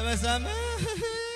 sama-sama.